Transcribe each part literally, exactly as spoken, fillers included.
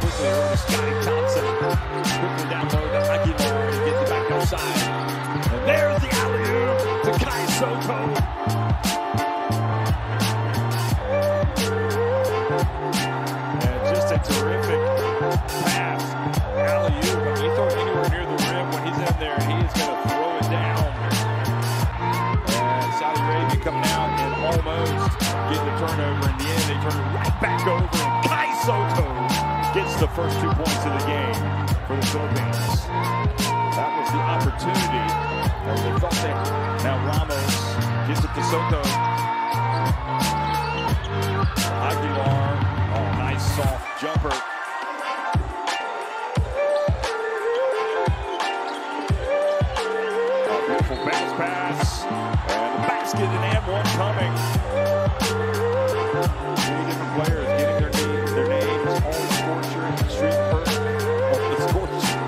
quickly over to Scotty Thompson. Quickly down low to Aguilar to get the back outside. And there's the alley-oop to Kai Sotto. And just a terrific pass. Alley-oop. If you throw it anywhere near the rim, when he's in there, he is going to throw it down. And Saudi Arabia coming out and almost getting the turnover. In the end, they turn it right back over. And Kai Sotto gets the first two points of the game for the Philippines. That was the opportunity that they thought they had. Now Ramos gets it to Sotto. Aguilar, oh, nice soft jumper. A beautiful bounce pass. And the basket and and one coming. Many different players getting their names, their names on the score sheet, the street first of the score sheet.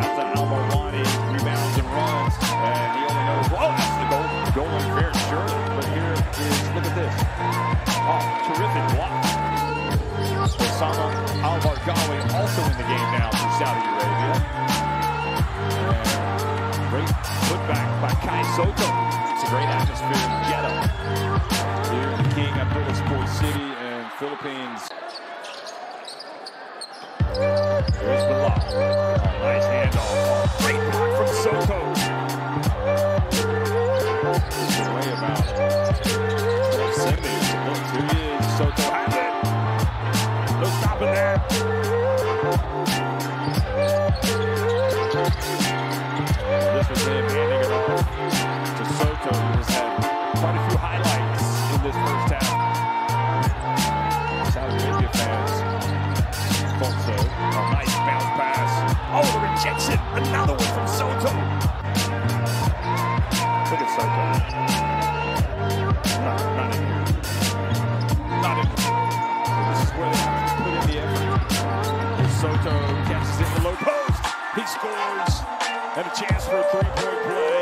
After Alvar-Gawi rebounds and runs, and he only knows, oh, that's the goal. Goal unfair, sure, but here is, look at this. Oh, terrific block. Osama Alvar-Gawi also in the game now for Saudi Arabia. And great putback by Kai Sotto. Great atmosphere in Jeddah, here in the King Abdullah Sports City and Philippines. There's the block. Oh, nice handoff. Great block from Sotto. Way about seventy. Look, here he is. Sotto has it. No stopping there. This was him handing it off. Sotto has had quite a few highlights in this first half. Saudi Arabia fans thought so. A nice bounce pass. Oh, the rejection. Another one from Sotto. Look at Sotto. Not, not in here. Not in here. So this is where they have to put in the effort. As Sotto catches in the low post. He scores. And a chance for a three-point play.